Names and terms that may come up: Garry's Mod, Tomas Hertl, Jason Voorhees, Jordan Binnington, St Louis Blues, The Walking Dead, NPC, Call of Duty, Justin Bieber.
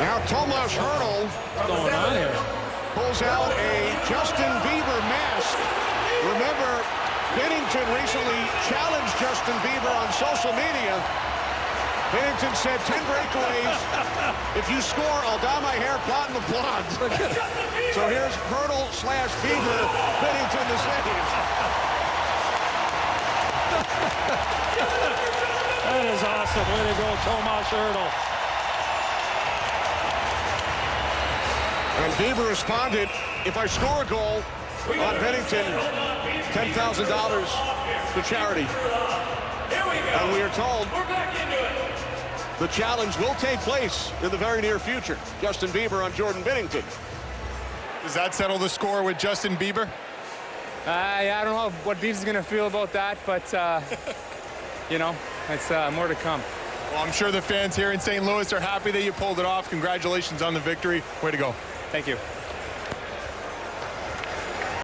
Now Tomas Hertl pulls out a Justin Bieber mask. Remember, Binnington recently challenged Justin Bieber on social media. Binnington said 10 breakaways. If you score, I'll dye my hair platinum blonde. So here's Hertl / Bieber. Binnington the save. That is awesome. Way to go, Tomas Hertl. And Bieber responded, if I score a goal on Binnington, $10,000 for charity. And we are told the challenge will take place in the very near future. Justin Bieber on Jordan Binnington. Does that settle the score with Justin Bieber? Yeah, I don't know what Bieber's going to feel about that, but, you know, it's more to come. Well, I'm sure the fans here in St. Louis are happy that you pulled it off. Congratulations on the victory. Way to go. Thank you.